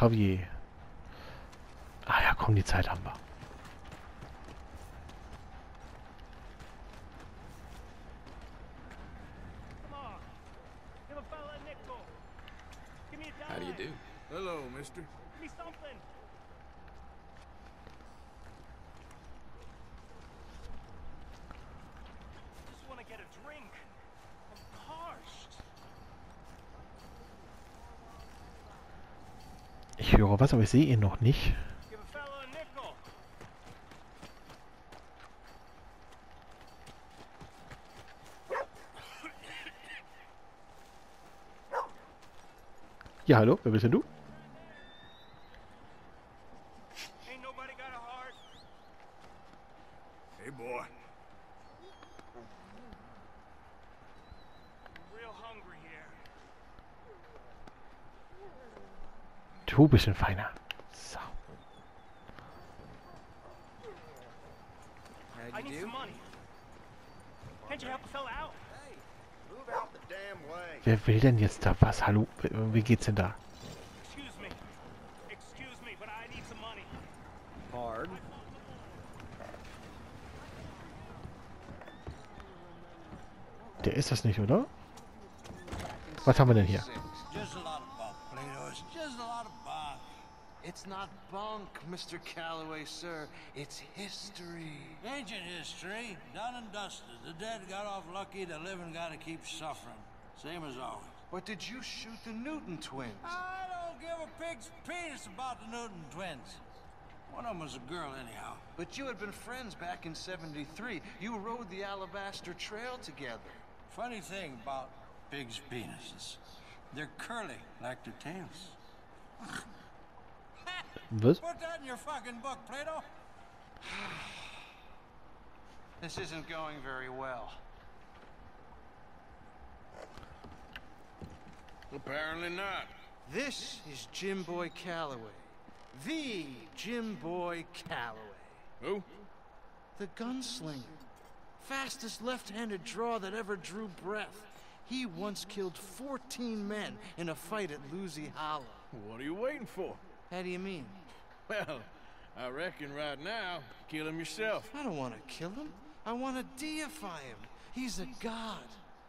Javier. Ah ja, komm, die Zeit haben wir. How do you do? Hello, mister. Give me something. Just want to get a drink. I'm parched. Ich höre was, aber ich sehe ihn noch nicht. Ja, hallo, wer bist denn du? Du bist ein Feiner. So. Wer will denn jetzt da was? Hallo, wie geht's denn da? Der ist das nicht, oder? Was haben wir denn hier? It's not bunk, Mr. Calloway, sir. It's history. Ancient history, done and dusted. The dead got off lucky, the living gotta keep suffering. Same as always. But did you shoot the Newton twins? I don't give a pig's penis about the Newton twins. One of them was a girl, anyhow. But you had been friends back in '73. You rode the Alabaster Trail together. Funny thing about pig's penises. They're curly like their tails. Was? Put that in your fucking book, Plato. This isn't going very well. Apparently not. This is Jim Boy Calloway. The Jim Boy Calloway. Who? The gunslinger. Fastest left-handed draw that ever drew breath. He once killed 14 men in a fight at Lusie Hollow. What are you waiting for? How do you mean? Well, I reckon right now, kill him yourself. I don't want to kill him. I want to deify him. He's a god.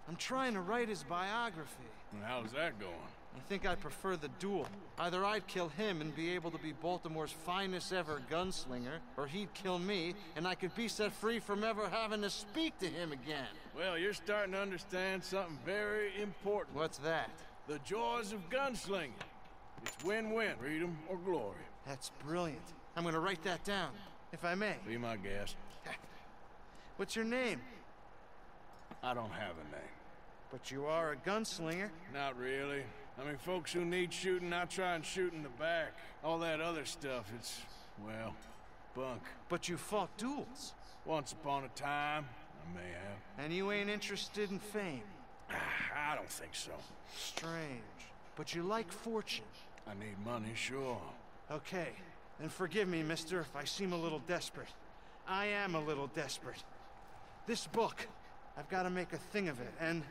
I'm trying to write his biography. And how's that going? I think I prefer the duel. Either I'd kill him and be able to be Baltimore's finest ever gunslinger, or he'd kill me, and I could be set free from ever having to speak to him again. Well, you're starting to understand something very important. What's that? The joys of gunslinging. It's win-win, freedom or glory. That's brilliant. I'm gonna write that down, if I may. Be my guest. What's your name? I don't have a name. But you are a gunslinger. Not really. I mean, folks who need shooting, I try and shoot in the back. All that other stuff, it's, well, bunk. But you fought duels. Once upon a time, I may have. And you ain't interested in fame? I don't think so. Strange. But you like fortune. I need money, sure. Okay, and forgive me, mister, if I seem a little desperate. I am a little desperate. This book, I've got to make a thing of it, and,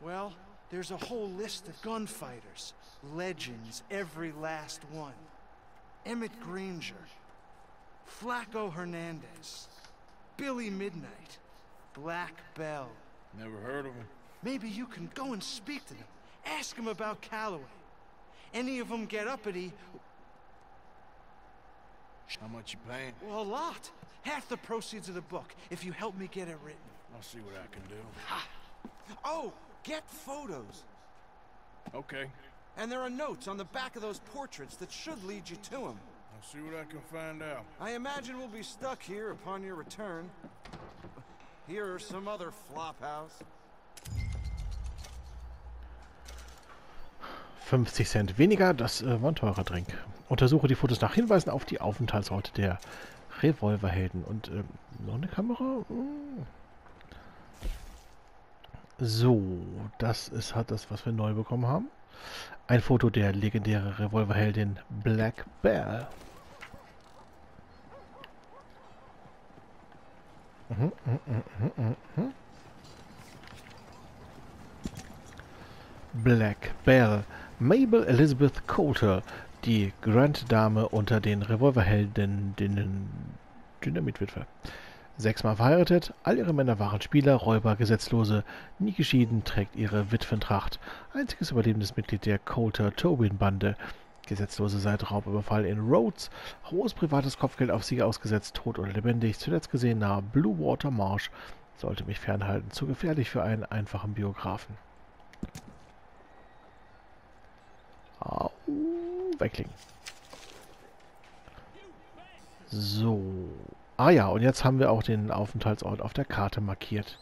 well, there's a whole list of gunfighters. Legends, every last one. Emmett Granger, Flacco Hernandez, Billy Midnight, Black Belle. Never heard of him. Maybe you can go and speak to them. Ask him about Calloway. Any of them get uppity. How much you paying? Well, a lot. Half the proceeds of the book, if you help me get it written. I'll see what I can do. Ha. Oh, get photos. Okay. And there are notes on the back of those portraits that should lead you to them. I'll see what I can find out. I imagine we'll be stuck here upon your return. Here or some other flop house. 50 Cent weniger, das war ein teurer Drink. Untersuche die Fotos nach Hinweisen auf die Aufenthaltsorte der Revolverhelden. Und noch eine Kamera? Hm. So, das ist halt das, was wir neu bekommen haben. Ein Foto der legendären Revolverheldin Black Belle. Black Belle. Mabel Elizabeth Coulter, die Grand-Dame unter den Revolverheldinnen Dynamitwitwe. 6-mal verheiratet, all ihre Männer waren Spieler, Räuber, Gesetzlose, nie geschieden, trägt ihre Witwentracht. Einziges überlebendes Mitglied der Coulter-Tobin-Bande. Gesetzlose seit Raubüberfall in Rhodes, hohes privates Kopfgeld auf Sieger ausgesetzt, tot oder lebendig, zuletzt gesehen nahe Bluewater Marsh. Sollte mich fernhalten, zu gefährlich für einen einfachen Biografen. Au, wegklicken. So. Ah ja, und jetzt haben wir auch den Aufenthaltsort auf der Karte markiert.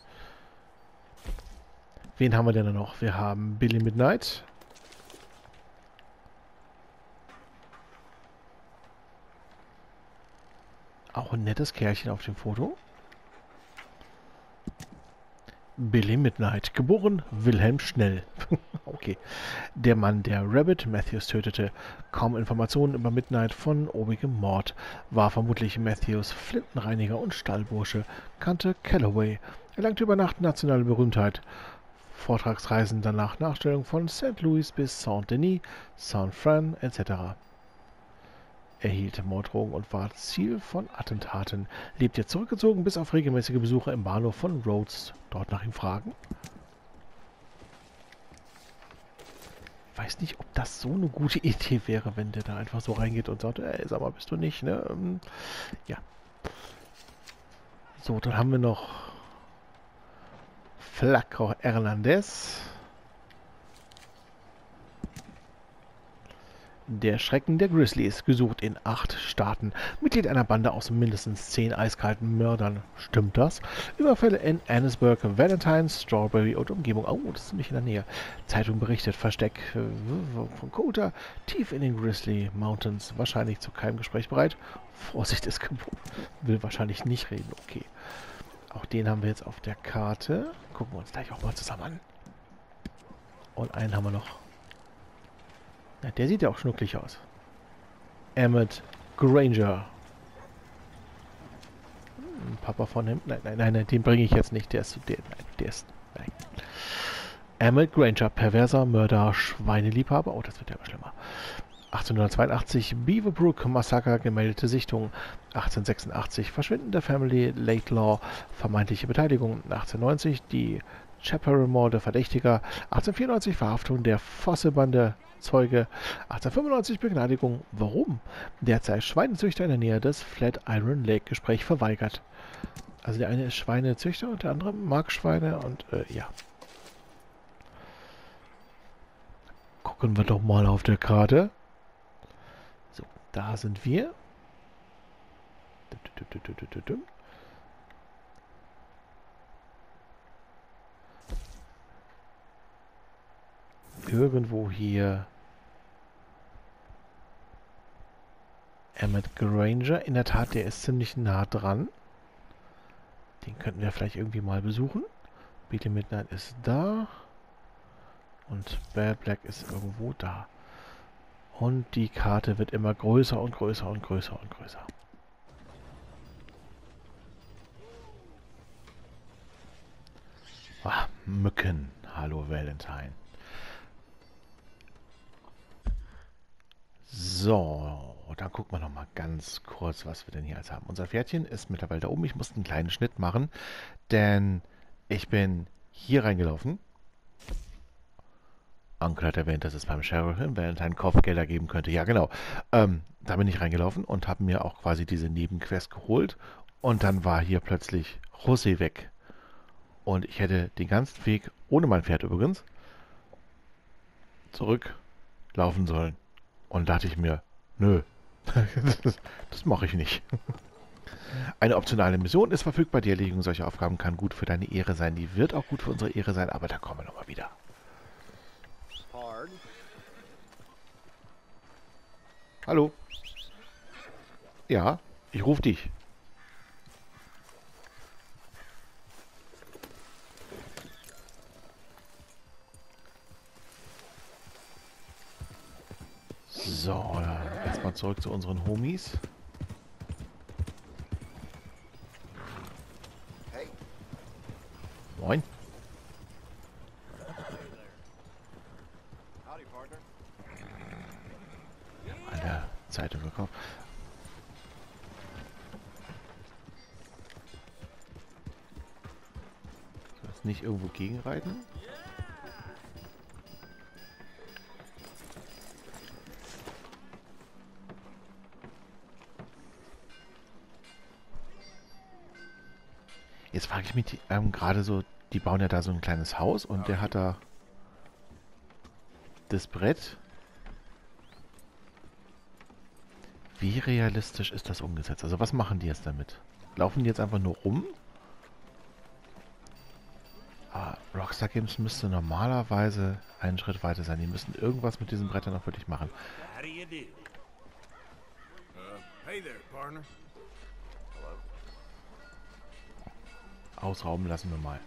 Wen haben wir denn noch? Wir haben Billy Midnight. Auch ein nettes Kerlchen auf dem Foto. Billy Midnight. Geboren Wilhelm Schnell. Okay. Der Mann, der Rabbit Matthews tötete. Kaum Informationen über Midnight von obigem Mord. War vermutlich Matthews Flintenreiniger und Stallbursche. Kannte Calloway. Erlangte über Nacht nationale Berühmtheit. Vortragsreisen danach Nachstellung von St. Louis bis St. Denis, St. Fran etc. Erhielt Morddrohungen und war Ziel von Attentaten. Lebt jetzt zurückgezogen, bis auf regelmäßige Besuche im Bahnhof von Rhodes. Dort nach ihm fragen. Weiß nicht, ob das so eine gute Idee wäre, wenn der da einfach so reingeht und sagt, ey, sag mal, bist du nicht, ne? Ja. So, dann haben wir noch Flacco Hernandez. Der Schrecken der Grizzlies, gesucht in 8 Staaten. Mitglied einer Bande aus mindestens 10 eiskalten Mördern. Stimmt das? Überfälle in Annisburg, Valentine, Strawberry und Umgebung. Oh, das ist ziemlich in der Nähe. Zeitung berichtet, Versteck von Coulter, tief in den Grizzly Mountains. Wahrscheinlich zu keinem Gespräch bereit. Vorsicht ist geboten. Will wahrscheinlich nicht reden, okay. Auch den haben wir jetzt auf der Karte. Gucken wir uns gleich auch mal zusammen an. Und einen haben wir noch. Der sieht ja auch schnucklig aus. Emmett Granger. Papa von ihm. Nein, den bringe ich jetzt nicht. Nein. Emmett Granger, perverser Mörder, Schweineliebhaber. Oh, das wird ja immer schlimmer. 1882, Beaverbrook Massaker, gemeldete Sichtung. 1886, Verschwinden der Family Laidlaw, vermeintliche Beteiligung. 1890, die Chaparral-Morde, Verdächtiger. 1894, Verhaftung der Fosse-Bande. Zeuge. 1895 Begnadigung. Warum? Derzeit Schweinezüchter in der Nähe des Flatiron Lake. Gespräch verweigert. Also der eine ist Schweinezüchter und der andere mag Schweine und ja. Gucken wir doch mal auf der Karte. So, da sind wir. Irgendwo hier. Emmett Granger. In der Tat, der ist ziemlich nah dran. Den könnten wir vielleicht irgendwie mal besuchen. Billy Midnight ist da. Und Bad Black ist irgendwo da. Und die Karte wird immer größer und größer und größer und größer. Ah, Mücken. Hallo Valentine. So, dann gucken wir noch mal ganz kurz, was wir denn hier alles haben. Unser Pferdchen ist mittlerweile da oben. Ich muss einen kleinen Schnitt machen, denn ich bin hier reingelaufen. Onkel hat erwähnt, dass es beim Sheriff in Valentine Kopfgelder geben könnte. Ja, genau. Da bin ich reingelaufen und habe mir auch quasi diese Nebenquest geholt. Und dann war hier plötzlich José weg. Und ich hätte den ganzen Weg, ohne mein Pferd übrigens, zurücklaufen sollen. Und dachte ich mir, nö, das mache ich nicht. Eine optionale Mission ist verfügbar. Die Erledigung solcher Aufgaben kann gut für deine Ehre sein. Die wird auch gut für unsere Ehre sein, aber da kommen wir nochmal wieder. Hallo. Ja, ich rufe dich. So, erstmal zurück zu unseren Homies. Hey. Moin. Howdy, partner. Zeitung gekauft. Soll das nicht irgendwo gegenreiten? Jetzt frage ich mich gerade so, die bauen ja da so ein kleines Haus und der hat da das Brett. Wie realistisch ist das umgesetzt? Also was machen die jetzt damit? Laufen die jetzt einfach nur rum? Ah, Rockstar Games müsste normalerweise einen Schritt weiter sein. Die müssen irgendwas mit diesen Brettern auch wirklich machen. Hey there, partner. Ausrauben lassen wir mal.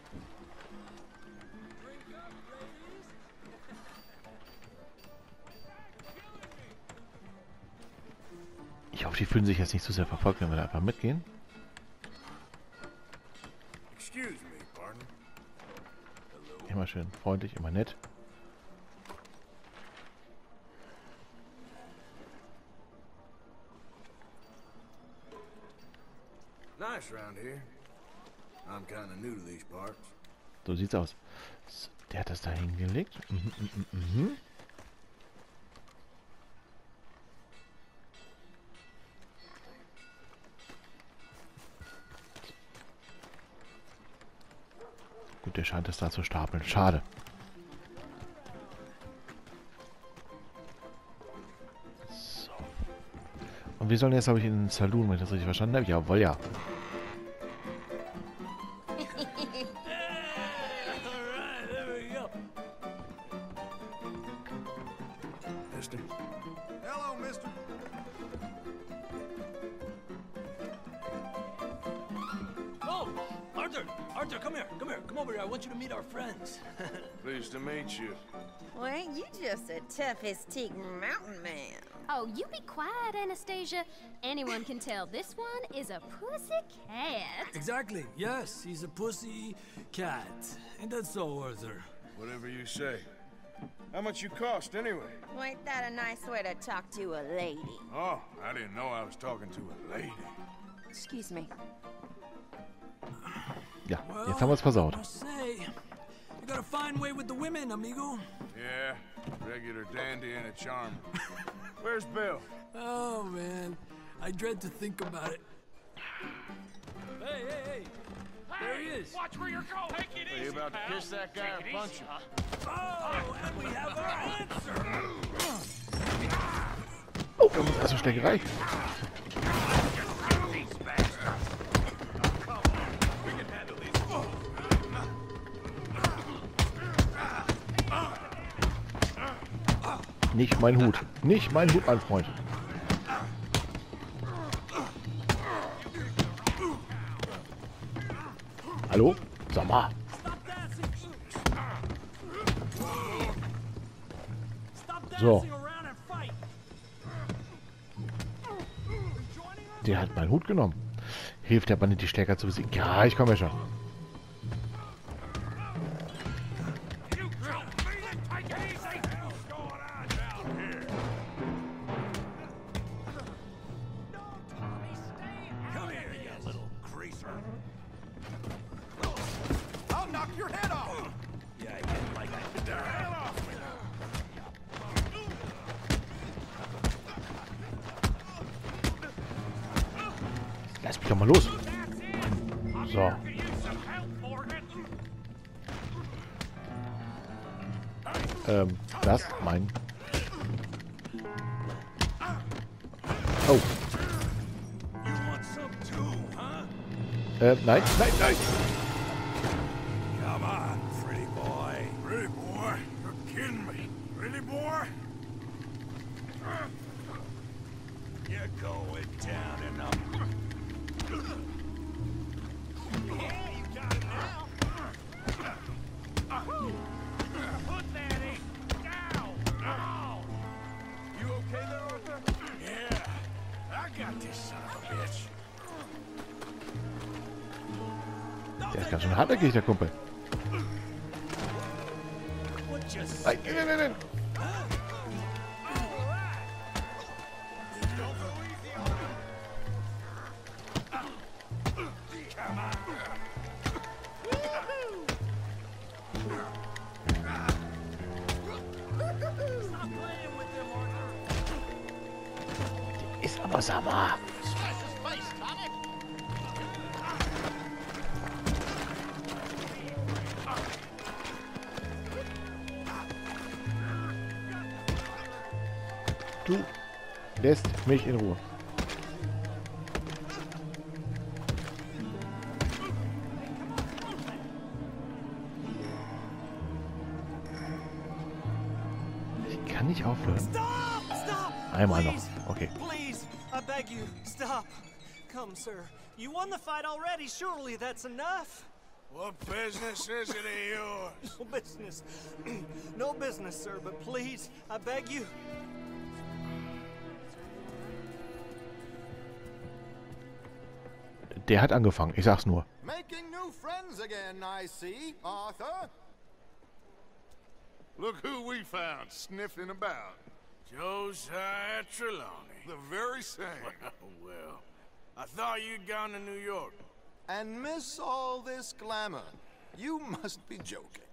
Ich hoffe, die fühlen sich jetzt nicht zu sehr verfolgt, wenn wir da einfach mitgehen. Immer schön freundlich, immer nett. Nice round here. I'm kind of new to these parts. So sieht's aus. Der hat das da hingelegt. Gut, der scheint es da zu stapeln. Schade. So. Und wir sollen jetzt, glaube ich, in den Saloon, wenn ich das richtig verstanden habe. Jawohl, ja. Toughest teak mountain man. Oh, you be quiet, Anastasia. Anyone can tell this one is a pussy cat. Exactly. Yes, he's a pussy cat. And that's so, Arthur. Whatever you say. How much you cost, anyway? Well, ain't that a nice way to talk to a lady? Oh, I didn't know I was talking to a lady. Excuse me. Ja, jetzt haben wir es versaut. You got a fine way with the women, amigo. Yeah, regular dandy and a charmer. Where's Bill? Oh, man. I dread to think about it. Hey, hey, hey. There he is. Watch where you're going. Take it easy, pal. Are you about to kiss that guy or punch him? Oh, and we have our answer. Oh, da muss also Schlägerei. Nicht mein Hut. Nicht mein Hut, mein Freund. Hallo? Sag mal. So. Der hat meinen Hut genommen. Hilft der Bandit, die stärker zu besiegen? Ja, ich komme ja schon. Lass mich doch mal los. So. Das mein. Oh. Nein, nein, nein. Hartnäckig, der Kumpel. Nein, nein, nein, nein. ist aber Samar. Du lässt mich in Ruhe. Ich kann nicht aufhören. Einmal noch. Okay. Please, I beg you, stop. Come, sir. You won the fight already. Surely that's enough. What business is it of yours? No business. No business, sir. But please, I beg you. Der hat angefangen, ich sag's nur. Making new friends again, I see, Arthur. Look who we found sniffing about. Josiah Trelawney. The very same. Well, I thought you'd gone to New York. And miss all this glamour. You must be joking.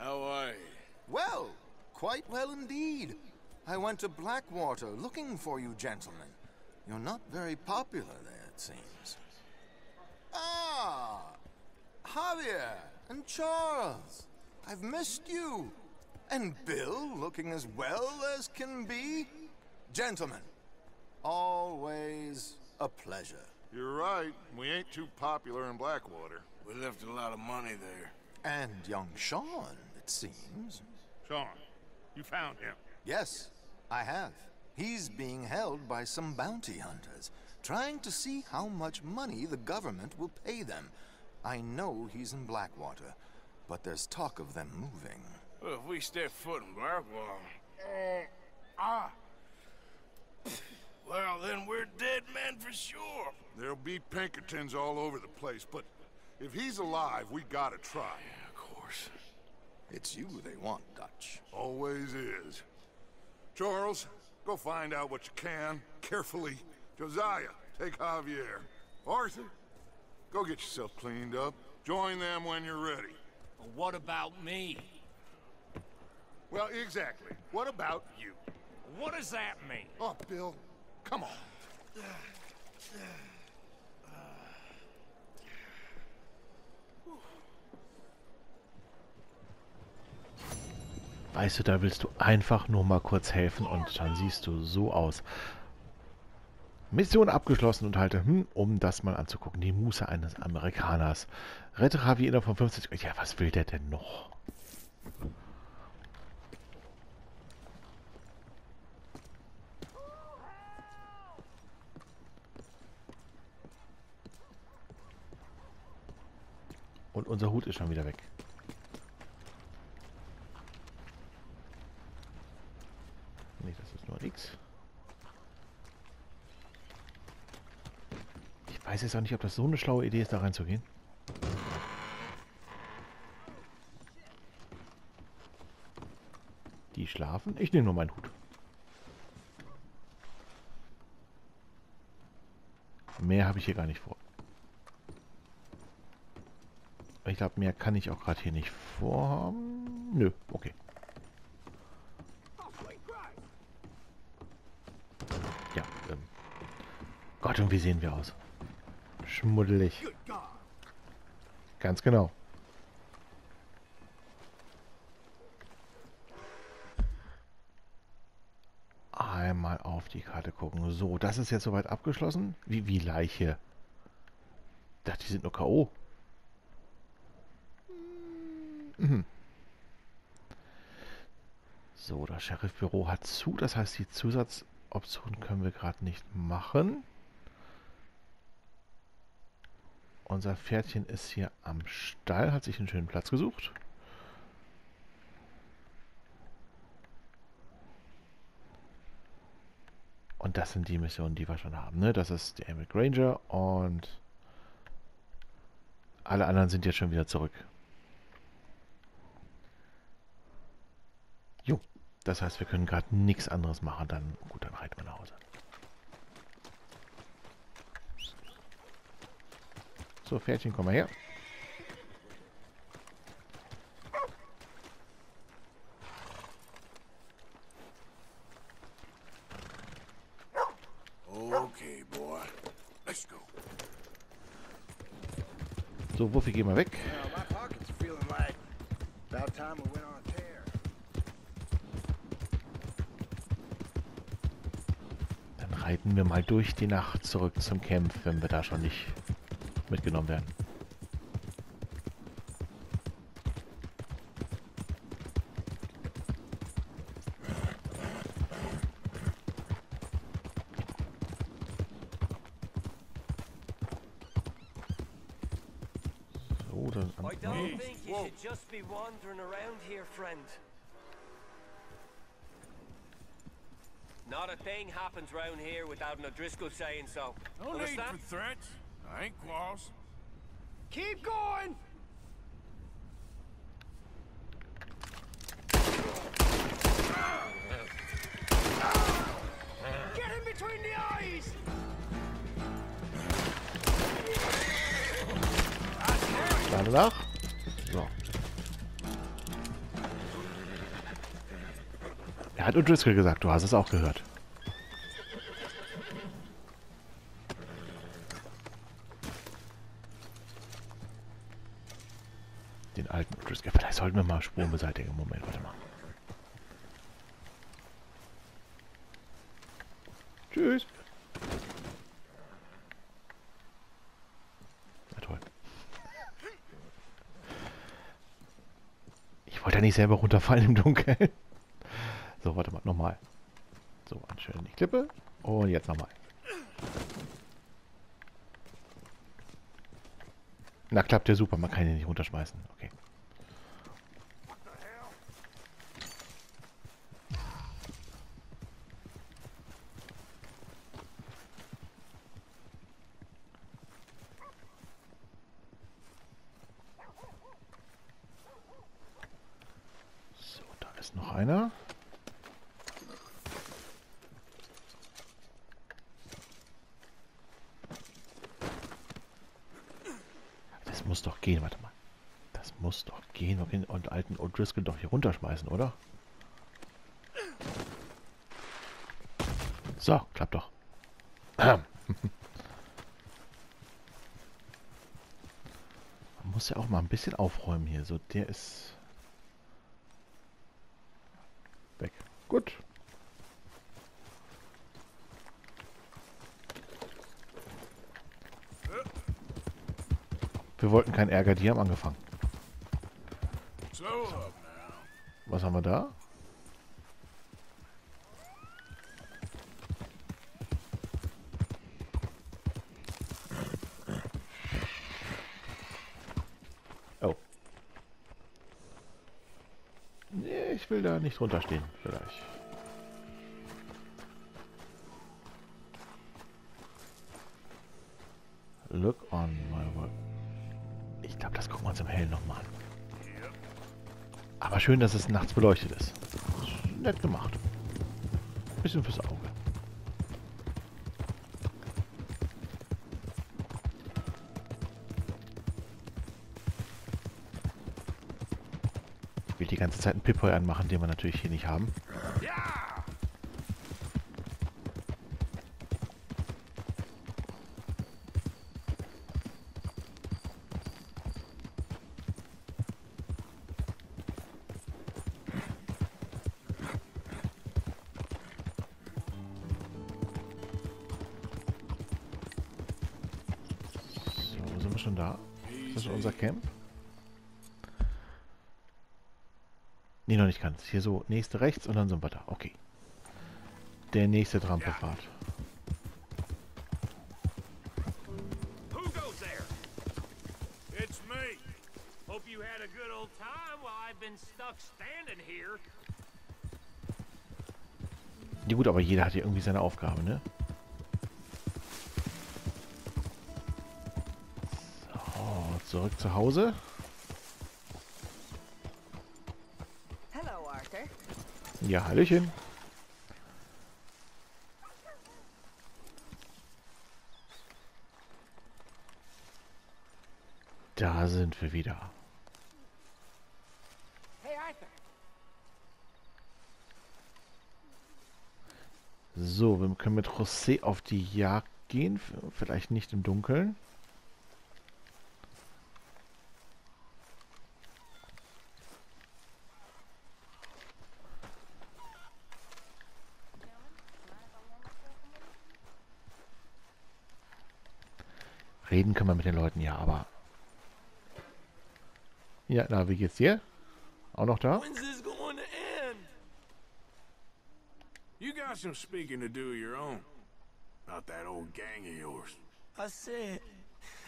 How are you? Well, quite well indeed. I went to Blackwater looking for you gentlemen. You're not very popular there, it seems. Ah, Javier and Charles, I've missed you. And Bill, looking as well as can be. Gentlemen, always a pleasure. You're right, we ain't too popular in Blackwater. We left a lot of money there. And young Sean, it seems. Sean, you found him? Yes, I have. He's being held by some bounty hunters, trying to see how much money the government will pay them. I know he's in Blackwater, but there's talk of them moving. Well, if we step foot in Blackwater... Well, then we're dead men for sure. There'll be Pinkertons all over the place, but if he's alive, we gotta try. Yeah, of course. It's you they want, Dutch. Always is. Charles, go find out what you can, carefully. Josiah, take Javier. Arthur, go get yourself cleaned up. Join them when you're ready. Well, what about me? Well, exactly. What about you? What does that mean? Oh, Bill, come on. Weißt du, da willst du einfach nur mal kurz helfen und dann siehst du so aus. Mission abgeschlossen und halte, um das mal anzugucken. Die Muße eines Amerikaners. Rette Javi innerhalb von 50... Ja, was will der denn noch? Und unser Hut ist schon wieder weg. Nee, das ist nur X. Ich weiß jetzt auch nicht, ob das so eine schlaue Idee ist, da reinzugehen. Die schlafen. Ich nehme nur meinen Hut. Mehr habe ich hier gar nicht vor. Ich glaube, mehr kann ich auch gerade hier nicht vorhaben. Nö, okay. Ja, Gott, und wie sehen wir aus? Schmuddelig. Ganz genau. Einmal auf die Karte gucken. So, das ist jetzt soweit abgeschlossen. Wie Leiche. Ich dachte, die sind nur K.O. So, das Sheriffbüro hat zu. Das heißt, die Zusatzoptionen können wir gerade nicht machen. Unser Pferdchen ist hier am Stall, hat sich einen schönen Platz gesucht. Und das sind die Missionen, die wir schon haben. Ne? Das ist der Emmett Granger und alle anderen sind jetzt schon wieder zurück. Jo, das heißt, wir können gerade nichts anderes machen. Dann gut, dann reiten wir nach Hause. So, Pferdchen, komm mal her. Okay, boy. Let's go. So, Wuffi, geh mal weg. Dann reiten wir mal durch die Nacht zurück zum Camp, wenn wir da schon nicht mitgenommen werden. Wandering around here, friend. Not a thing happens round here without an O'Driscoll saying so. No need for threats. I ain't quarrels. Keep going. Get him between the eyes. Danach. So. Er hat O'Driscoll gesagt, du hast es auch gehört. Den alten O'Driscoll. Vielleicht sollten wir mal Spuren beseitigen. Moment, warte mal. Tschüss. Na toll. Ich wollte ja nicht selber runterfallen im Dunkeln. So, warte mal, nochmal. So, schön in die Klippe. Und jetzt nochmal. Na, klappt ja super. Man kann ihn nicht runterschmeißen. Okay. So, da ist noch einer. Das muss doch gehen, warte mal. Das muss doch gehen. Wir können den alten O'Driscoll doch hier runterschmeißen, oder? So, klappt doch. Man muss ja auch mal ein bisschen aufräumen hier. So, der ist weg. Gut. Wir wollten keinen Ärger, die haben angefangen. So. Was haben wir da? Oh. Nee, ich will da nicht runterstehen, vielleicht. Look on my work. Ich glaube, das gucken wir uns im Hellen nochmal an. Aber schön, dass es nachts beleuchtet ist. Nett gemacht. Bisschen fürs Auge. Ich will die ganze Zeit einen Pip-Boy anmachen, den wir natürlich hier nicht haben. Schon da. Das ist unser Camp. Nee, noch nicht ganz. Hier so, nächste rechts und dann sind wir da. Okay. Der nächste Trampelpfad. Ja gut, aber jeder hat hier irgendwie seine Aufgabe, ne? Zurück zu Hause. Hello, Arthur. Ja, hallöchen. Da sind wir wieder. Hey, Arthur. So, wir können mit José auf die Jagd gehen. Vielleicht nicht im Dunkeln. Reden können wir mit den Leuten, ja, aber... Ja, na, wie geht's dir? Auch noch da? You got some speaking to do your own. About that old gang of yours. I said,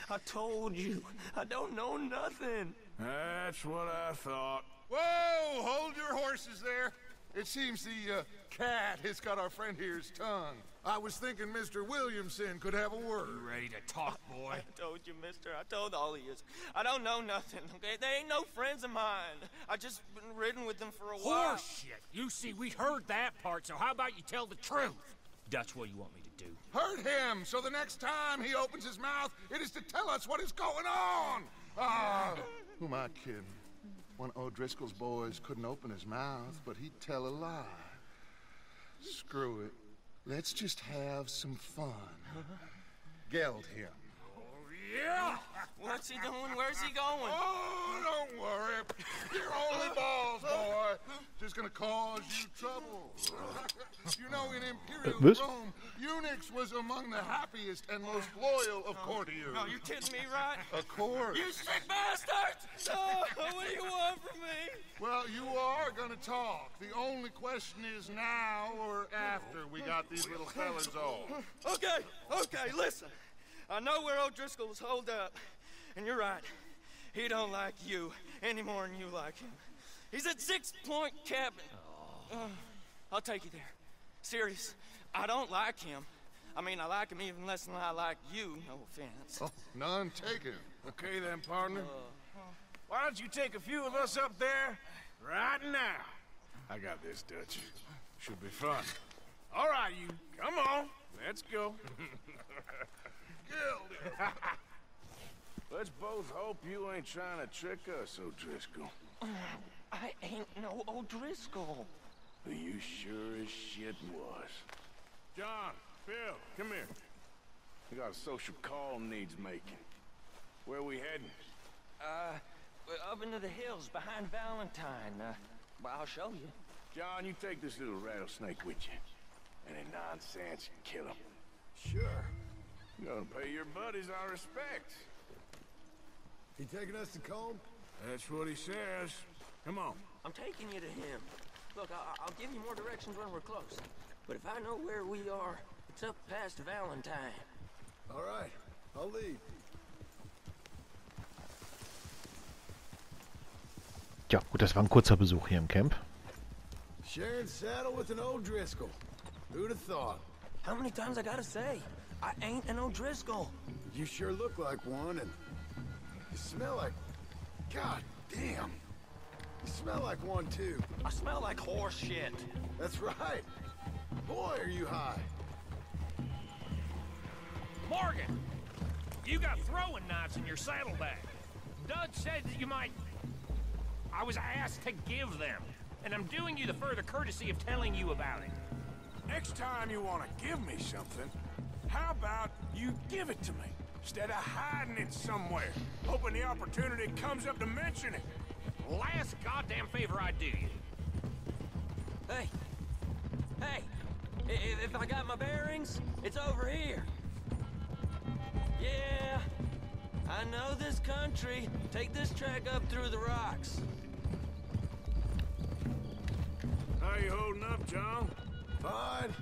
I told you, I don't know nothing. That's what I thought. Whoa, hold your horses there. It seems the cat has got our friend here's tongue. I was thinking Mr. Williamson could have a word. You ready to talk, boy? I told you, mister. I told all of you. I don't know nothing, okay? They ain't no friends of mine. I just been ridden with them for a while. Horseshit! You see, we heard that part, so how about you tell the truth? Dutch, what do you want me to do? Hurt him, so the next time he opens his mouth, it is to tell us what is going on! Ah, who am I kidding? One of O'Driscoll's boys couldn't open his mouth, but he'd tell a lie. Screw it. Let's just have some fun. Geld him. Oh, yeah! What's he doing? Where's he going? Oh, don't worry. You're only balls, boy. Just gonna cause you trouble. You know, in Imperial Rome, eunuchs was among the happiest and most loyal of courtiers. No, you're kidding me, right? Of course. You sick bastards! Oh, what do you want from me? Well, you are gonna talk. The only question is now or after we got these little fellas off. Okay, okay, listen. I know where O'Driscoll's holed up, and you're right. He don't like you any more than you like him. He's at Six Point Cabin. I'll take you there. Serious, I don't like him. I mean, I like him even less than I like you, no offense. Oh, none taken. Okay then, partner. Why don't you take a few of us up there right now? I got this, Dutch. Should be fun. All right, you. Come on. Let's go. Let's both hope you ain't trying to trick us, O'Driscoll. I ain't no O'Driscoll. You sure as shit was. John, Bill, come here. We got a social call needs making. Where we heading? We're up into the hills behind Valentine. Well, I'll show you. John, you take this little rattlesnake with you. And in nonsense, kill him. Sure. You gotta pay your buddies our respects. He taking us to Colm? That's what he says. Come on. I'm taking you to him. Look, I'll give you more directions when we're close. But if I know where we are, it's up past Valentine. All right, I'll leave. Ja, gut, das war ein kurzer Besuch hier im Camp. Sharing saddle with an O'Driscoll. Who'd have thought? How many times I gotta say? I ain't an O'Driscoll. You sure look like one, and you smell like... God damn. You smell like one, too. I smell like horse shit. That's right. Boy, are you high. Morgan, you got throwing knives in your saddlebag. Dutch said that you might... I was asked to give them, and I'm doing you the further courtesy of telling you about it. Next time you want to give me something, how about you give it to me, instead of hiding it somewhere, hoping the opportunity comes up to mention it? Last goddamn favor I do you. Hey. Hey. If I got my bearings, it's over here. Yeah. I know this country. Take this track up through the rocks. How you holding up, John? Fine.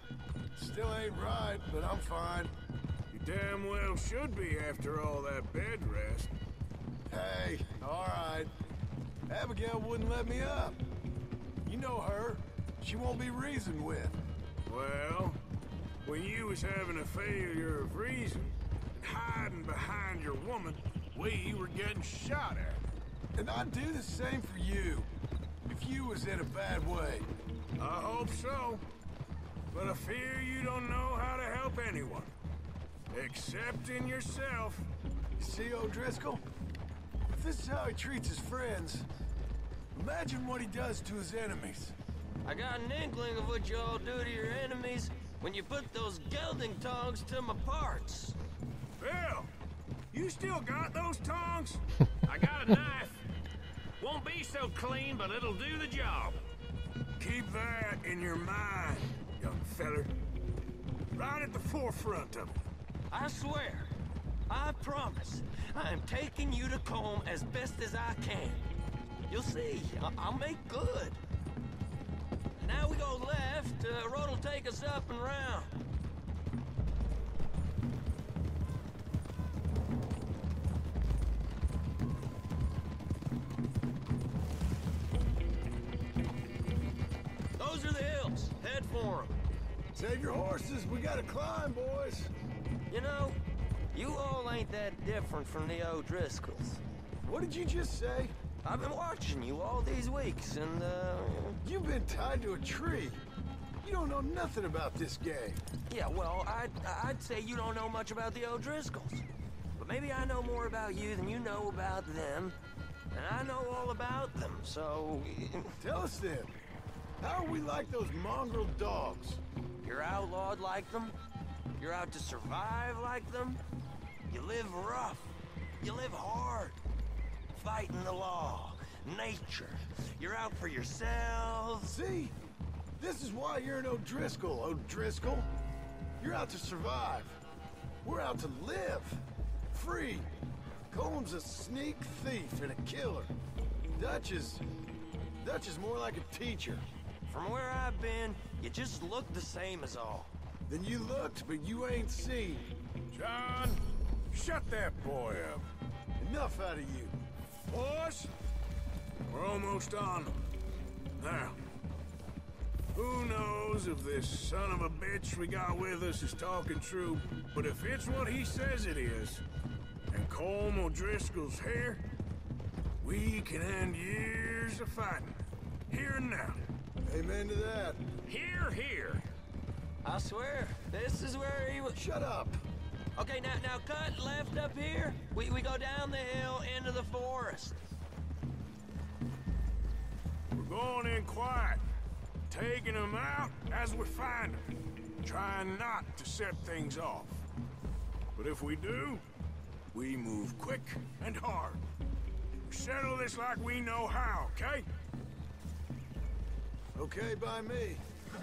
Still ain't right, but I'm fine. You damn well should be after all that bed rest. Hey, all right. Abigail wouldn't let me up. You know her. She won't be reasoned with. Well, when you was having a failure of reason and hiding behind your woman, we were getting shot at. And I'd do the same for you, if you was in a bad way. I hope so. But I fear you don't know how to help anyone. Except in yourself. You see, O'Driscoll? If this is how he treats his friends, imagine what he does to his enemies. I got an inkling of what you all do to your enemies, when you put those gelding tongs to my parts. Bill, you still got those tongs? I got a knife. Won't be so clean, but it'll do the job. Keep that in your mind, young feller. Right at the forefront of it. I swear, I promise, I am taking you to Colm as best as I can. You'll see, I'll make good. Now we go left, the road will take us up and round. Those are the hills, head for them. Save your horses, we gotta climb, boys. You know, you all ain't that different from the O'Driscolls. What did you just say? I've been watching you all these weeks, and, You've been tied to a tree. You don't know nothing about this game. Yeah, well, I'd say you don't know much about the O'Driscolls. But maybe I know more about you than you know about them. And I know all about them, so... Tell us then. How are we like those mongrel dogs? You're outlawed like them. You're out to survive like them. You live rough. You live hard. Fighting the law, nature. You're out for yourselves. See? This is why you're an O'Driscoll, O'Driscoll. You're out to survive. We're out to live. Free. Colm's a sneak thief and a killer. Dutch is more like a teacher. From where I've been, you just look the same as all. Then you looked, but you ain't seen. John, shut that boy up. Enough out of you. Boys, we're almost on them. Now, who knows if this son of a bitch we got with us is talking true, but if it's what he says it is, and Colm O'Driscoll's here, we can end years of fighting. Here and now. Amen to that. Hear, hear. I swear, this is where he was. Shut up. Okay, now cut left up here. We go down the hill into the forest. We're going in quiet, taking them out as we find them, trying not to set things off. But if we do, we move quick and hard. We settle this like we know how, okay? Okay by me.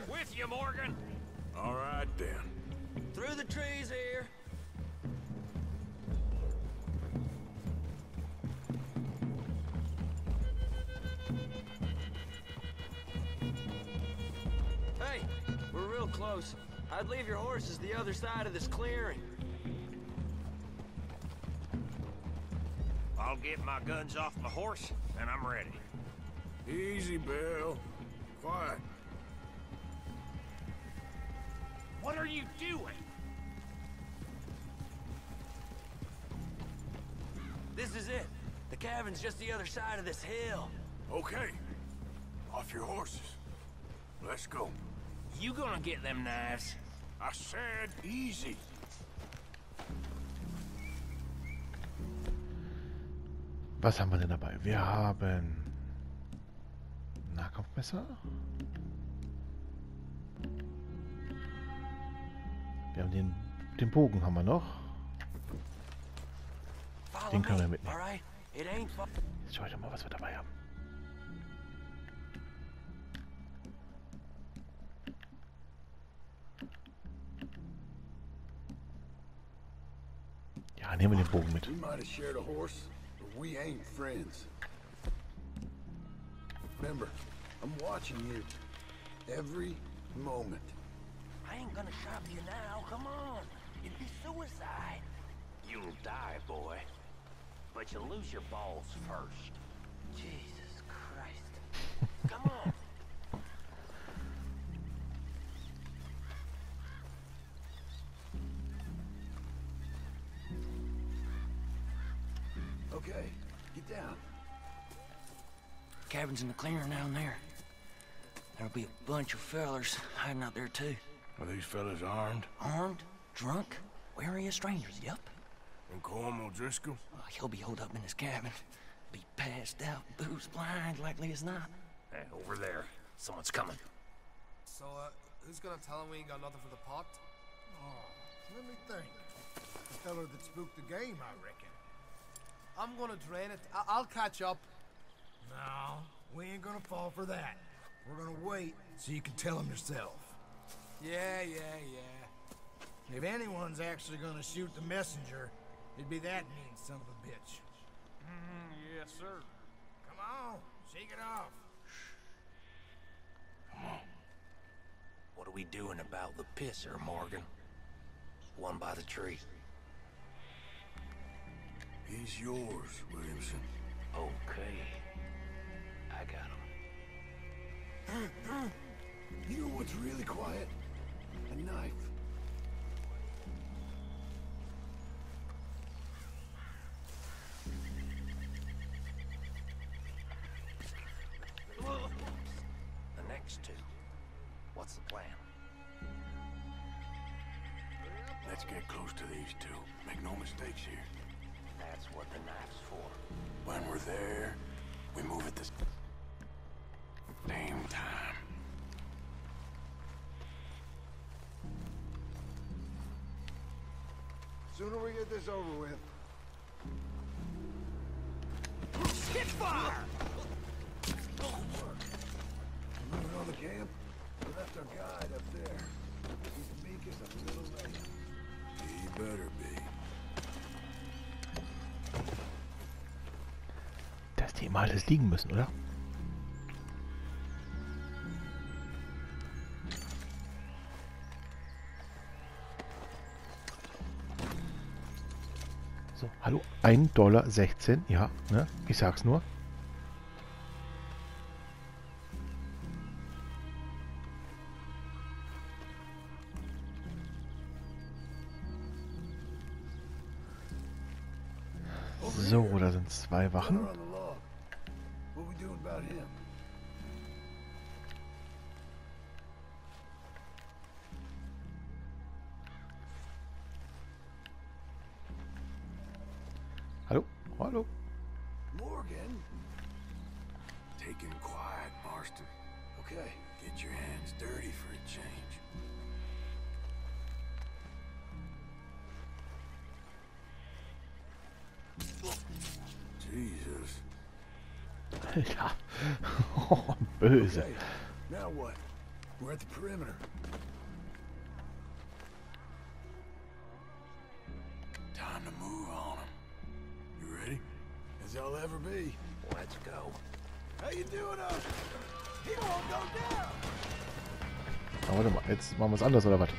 With you, Morgan. All right, then. Through the trees here. Hey, we're real close. I'd leave your horses the other side of this clearing. I'll get my guns off my horse, and I'm ready. Easy, Bill. Quiet. What are you doing? This is it. The cabin's just the other side of this hill. Okay. Off your horses. Let's go. You gonna get them knives? I said easy. Was haben wir denn dabei? Wir haben Nahkampfmesser. Wir haben den Bogen haben wir noch. Den können wir mitnehmen. Jetzt schau ich doch mal, was wir dabei haben. Ja, nehmen wir den Bogen mit. I ain't gonna shop you now, come on. It'd be suicide. You'll die, boy. But you'll lose your balls first. Jesus Christ. Come on. Okay, get down. Cabin's in the clearing down there. There'll be a bunch of fellers hiding out there, too. Are these fellas armed? Armed? Drunk? Wary of strangers, yep. And Colm O'Driscoll? He'll be holed up in his cabin. Be passed out, booze blind, likely as not. Hey, over there. Someone's coming. So, Who's gonna tell him we ain't got nothing for the pot? Oh, let me think. The fella that spooked the game, I reckon. I'm gonna drain it. I'll catch up. No, we ain't gonna fall for that. We're gonna wait so you can tell him yourself. Yeah. If anyone's actually gonna shoot the messenger, it'd be that mean son of a bitch. Yes, sir. Come on, shake it off. Come on. What are we doing about the pisser, Morgan? One by the tree. He's yours, Williamson. Okay. I got him. You know what's really quiet? A knife. The next two. What's the plan? Let's get close to these two. Make no mistakes here. That's what the knife's for. When we're there, we move at the same time. Sooner we get this over with. Shit fire! Moving on the camp? We left our guide up there. He's meek as a little lady. He better be. Dass die immer alles liegen müssen, oder? So, hallo, $1,16, ja, ne? Ich sag's nur. So, da sind zwei Wachen. Hallo, hallo. Morgan. Take him quiet, Marston. Okay. Get your hands dirty for a change. Jesus. Alter. Oh, böse. Okay. Now what? We're at the perimeter. Time to move on him. You ready? As I'll ever be. Let's go. How you doing up? He won't go down. Na, warte mal, jetzt machen wir es anders oder was?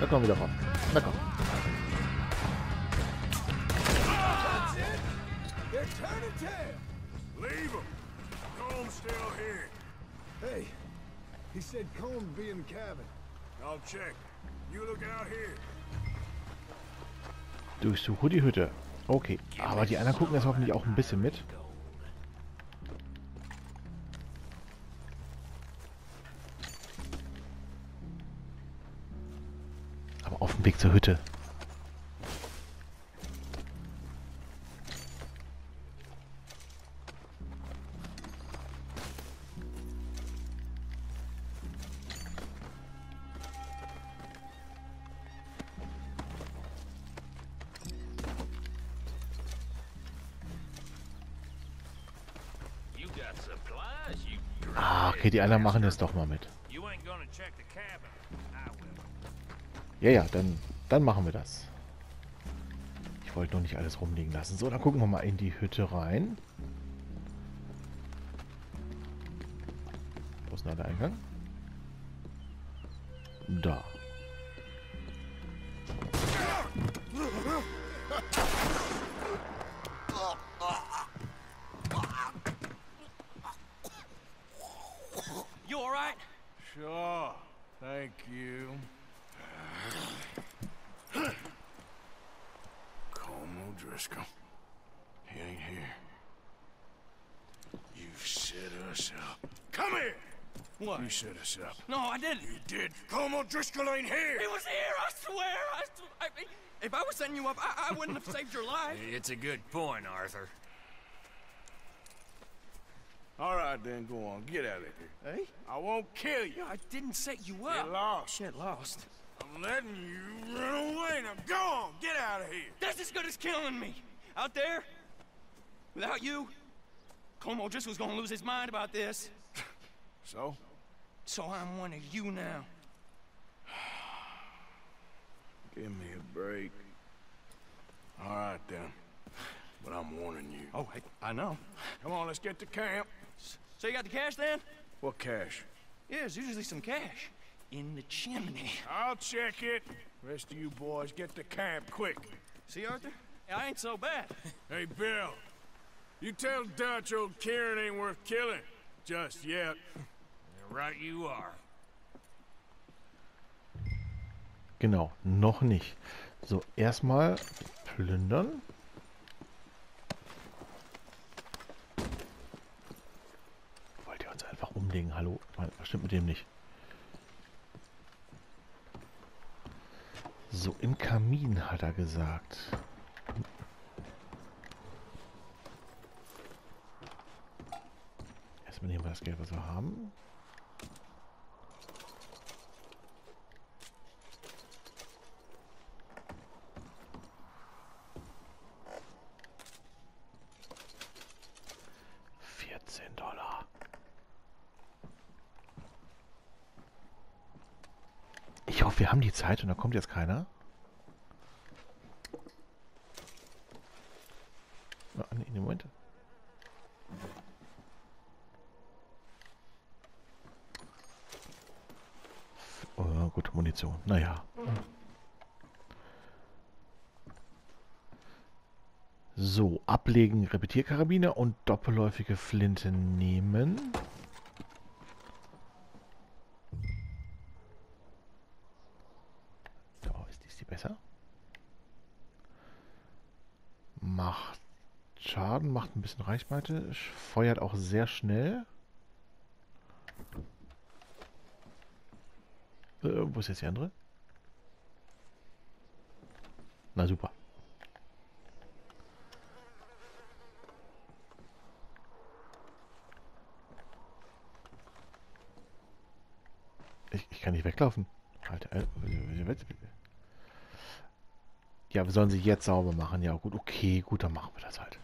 Da kommen wir doch auf. Da kommen. Leave him. Colm's still here. Hey, he said Colm'd be in the cabin. I'll check. You look out here. Durchsuche die Hütte. Okay, aber die anderen gucken jetzt hoffentlich auch ein bisschen mit. Weg zur Hütte. Okay, die anderen machen das doch mal mit. Ja, ja, dann machen wir das. Ich wollte noch nicht alles rumliegen lassen. So, dann gucken wir mal in die Hütte rein. Wo ist denn der Eingang? Da. You set us up. No, I didn't. You did. Colm O'Driscoll ain't here. He was here, I swear. I mean, if I was setting you up, I wouldn't have saved your life. It's a good point, Arthur. All right, then, go on. Get out of here. Hey? I won't kill you. I didn't set you up. Get lost. Shit, lost. I'm letting you run away. Now, go on. Get out of here. That's as good as killing me. Out there, without you, Colm O'Driscoll's gonna lose his mind about this. So? So I'm one of you now. Give me a break. All right, then. But I'm warning you. Oh, hey, I know. Come on, let's get to camp. So you got the cash, then? What cash? Yeah, there's usually some cash. In the chimney. I'll check it. Rest of you boys, get to camp, quick. See, Arthur? I ain't so bad. Hey, Bill. You tell Dutch old Kieran ain't worth killing. Just yet. Right you are. Genau, noch nicht. So, erstmal plündern. Wollt ihr uns einfach umlegen? Hallo? Was stimmt mit dem nicht? So, im Kamin hat er gesagt. Erstmal nehmen wir das Geld, was wir haben. $14. Ich hoffe, wir haben die Zeit und da kommt jetzt keiner. Na, nee, in dem Moment. Oh, gut, Munition. Naja. So, ablegen, Repetierkarabiner und doppelläufige Flinte nehmen. Oh, ist die besser? Macht Schaden, macht ein bisschen Reichweite, feuert auch sehr schnell. Wo ist jetzt die andere? Na super. Ich kann nicht weglaufen. Alter, ja, wir sollen sie jetzt sauber machen. Ja, gut, okay, gut, dann machen wir das halt.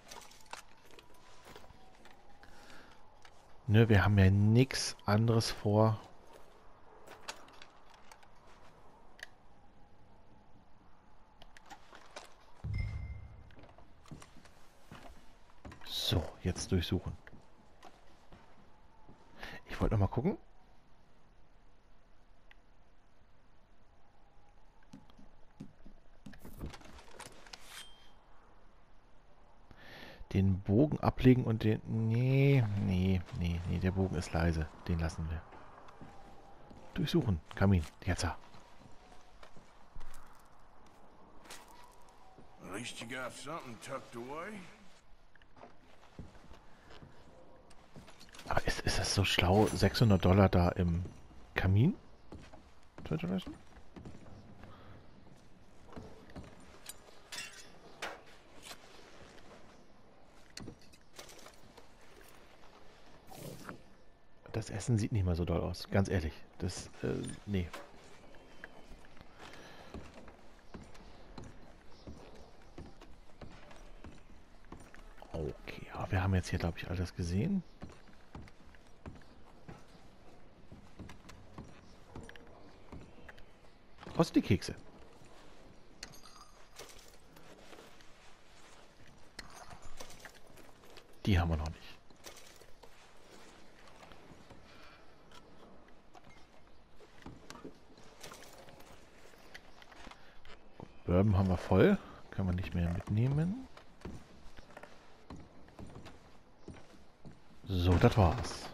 Ne, wir haben ja nichts anderes vor. So, jetzt durchsuchen. Ich wollte noch mal gucken. Den Bogen ablegen und den... Nee, der Bogen ist leise. Den lassen wir. Durchsuchen. Kamin. Jetzt. At least you got something tucked away. Aber ist das so schlau, $600 da im Kamin? Das Essen sieht nicht mal so doll aus, ganz ehrlich. Das, nee. Okay, aber wir haben jetzt hier, glaube ich, alles gesehen. Außer die Kekse. Die haben wir noch nicht. Bourbon haben wir voll. Können wir nicht mehr mitnehmen. So, das war's.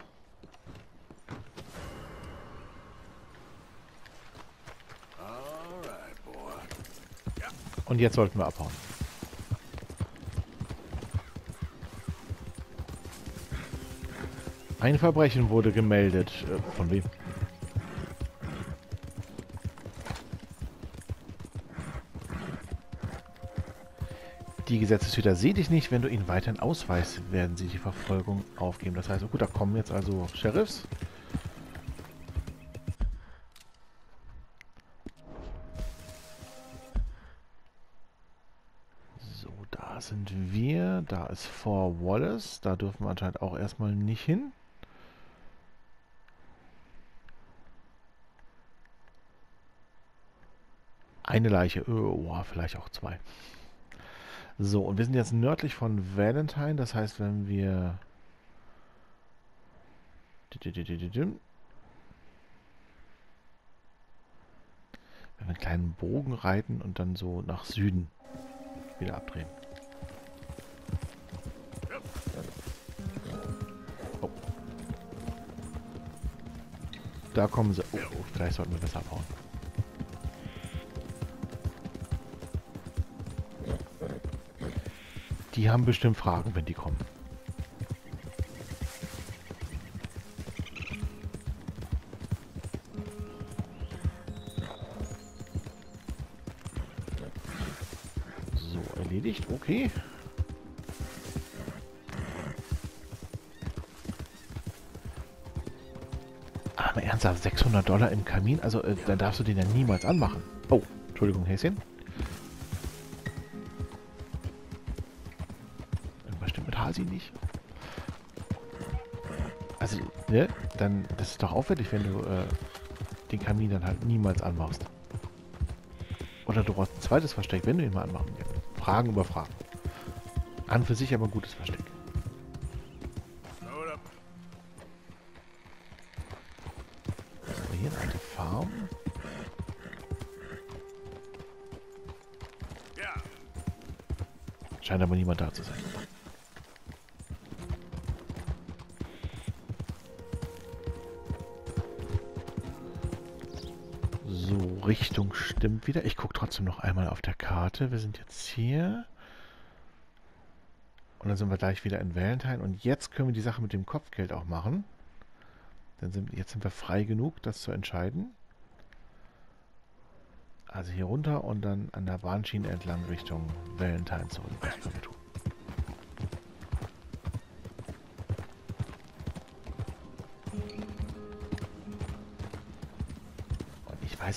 Und jetzt sollten wir abhauen. Ein Verbrechen wurde gemeldet. Von wem? Die Gesetzeshüter sehen dich nicht, wenn du ihnen weiterhin ausweist, werden sie die Verfolgung aufgeben. Das heißt, oh gut, da kommen jetzt also Sheriffs. So, da sind wir. Da ist Fort Wallace. Da dürfen wir anscheinend auch erstmal nicht hin. Eine Leiche. Oh, vielleicht auch zwei. So, und wir sind jetzt nördlich von Valentine, das heißt, wenn wir... Wenn wir einen kleinen Bogen reiten und dann so nach Süden wieder abdrehen. Oh. Da kommen sie... Oh, oh, vielleicht sollten wir das abhauen. Die haben bestimmt Fragen, wenn die kommen. So, erledigt. Okay. Aber ernsthaft, $600 im Kamin? Also, dann darfst du den ja niemals anmachen. Oh, Entschuldigung, Häschen. Sie nicht. Also, ne? Dann, das ist doch aufwendig, wenn du den Kamin dann halt niemals anmachst. Oder du brauchst ein zweites Versteck, wenn du ihn mal anmachen willst. Fragen über Fragen. An für sich aber ein gutes Versteck. So, hier eine alte Farm. Scheint aber niemand da zu sein. Richtung stimmt wieder. Ich gucke trotzdem noch einmal auf der Karte. Wir sind jetzt hier. Und dann sind wir gleich wieder in Valentine. Und jetzt können wir die Sache mit dem Kopfgeld auch machen. Dann sind, jetzt sind wir frei genug, das zu entscheiden. Also hier runter und dann an der Bahnschiene entlang Richtung Valentine zurück. Das können wir tun.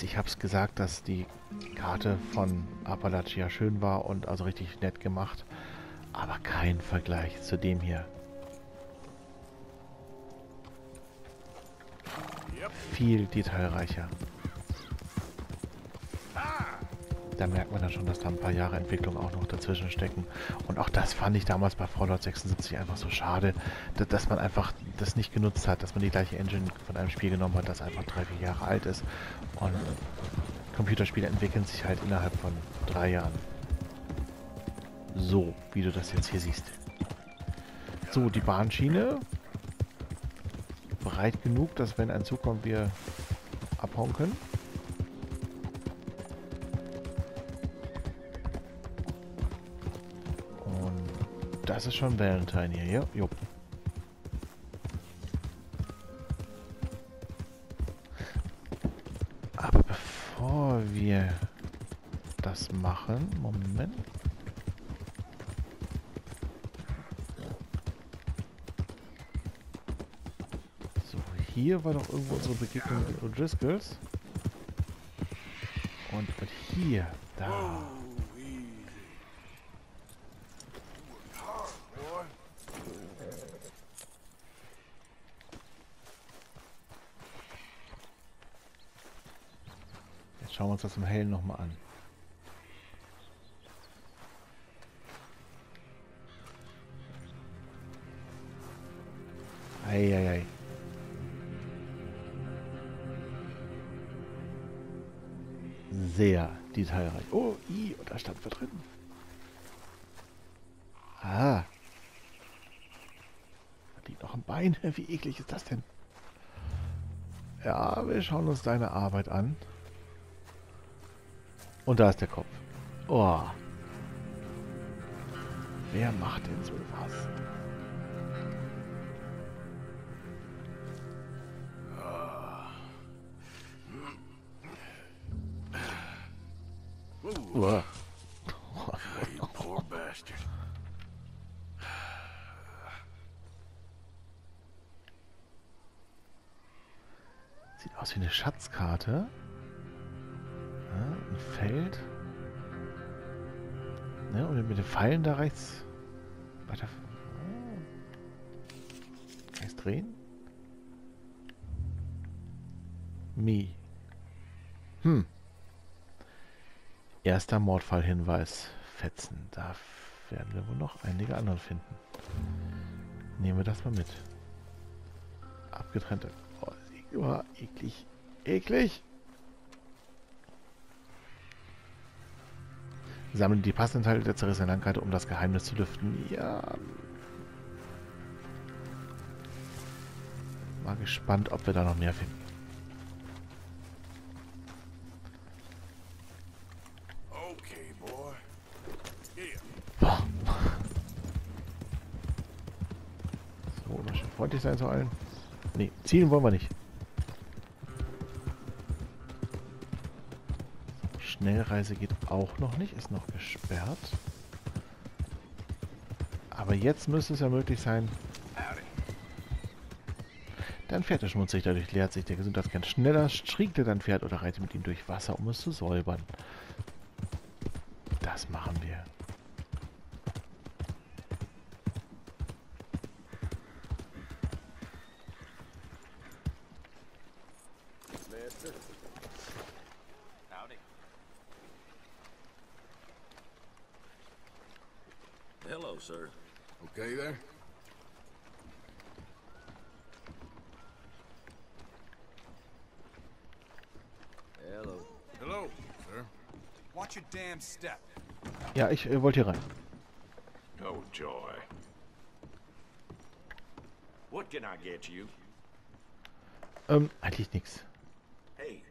Ich habe es gesagt, dass die Karte von Appalachia schön war und also richtig nett gemacht, aber kein Vergleich zu dem hier. Viel detailreicher. Da merkt man dann schon, dass da ein paar Jahre Entwicklung auch noch dazwischen stecken. Und auch das fand ich damals bei Fallout 76 einfach so schade, dass man einfach das nicht genutzt hat, dass man die gleiche Engine von einem Spiel genommen hat, das einfach 3-4 Jahre alt ist. Und Computerspiele entwickeln sich halt innerhalb von 3 Jahren. So, wie du das jetzt hier siehst. So, die Bahnschiene. Breit genug, dass wenn ein Zug kommt, wir abhauen können. Das ist schon Valentine hier, ja? Jo. Aber bevor wir das machen, Moment. So, hier war doch irgendwo unsere Begegnung mit O'Driscolls. Und hier, da. Jetzt schauen wir uns das im Hellen nochmal an. Eieiei. Sehr detailreich. Oh, und da stand was drin. Ah. Da liegt noch ein Bein. Wie eklig ist das denn? Ja, wir schauen uns deine Arbeit an. Und da ist der Kopf. Oh. Wer macht denn so was? You poor bastard. Sieht aus wie eine Schatzkarte. Ja, ein Feld. Ja, und mit den Pfeilen da rechts. Weiter. Oh. Rechts drehen. Me. Hm. Erster Mordfallhinweis. Fetzen. Da werden wir wohl noch einige andere finden. Nehmen wir das mal mit. Abgetrennte. Oh, eklig. Eklig! Sammeln die passenden Teile der zerrissenen Landkarte, um das Geheimnis zu lüften. Ja. Mal gespannt, ob wir da noch mehr finden. Freundlich sein zu allen. Nee, zielen wollen wir nicht. Schnellreise geht auch noch nicht, ist noch gesperrt. Aber jetzt müsste es ja möglich sein. Dein Pferd ist schmutzig, dadurch leert sich der Gesundheitskern schneller. Striegle dein Pferd oder reite mit ihm durch Wasser, um es zu säubern. Das machen wir. Okay there. Hello. Hello, sir. Watch your damn step. Ja, ich wollte hier rein. Oh joy. What can I get you? Eigentlich nichts. Hey,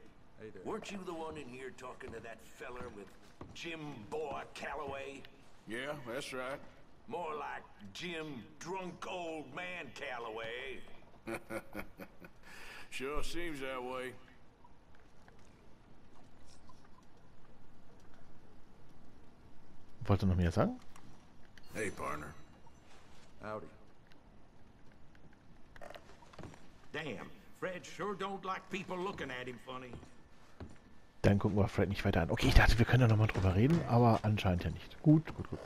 weren't you the one in here talking to that feller with Jim Boy Calloway? Yeah, that's right. More like Jim Drunk Old Man Calloway. Sure seems that way. Wollt ihr noch mehr sagen? Hey, partner. Howdy. Damn, Fred sure don't like people looking at him funny. Dann gucken wir Fred nicht weiter an. Okay, ich dachte, wir können da nochmal drüber reden, aber anscheinend ja nicht. Gut, gut, gut.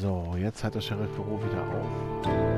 So, jetzt hat das Sheriffbüro wieder auf.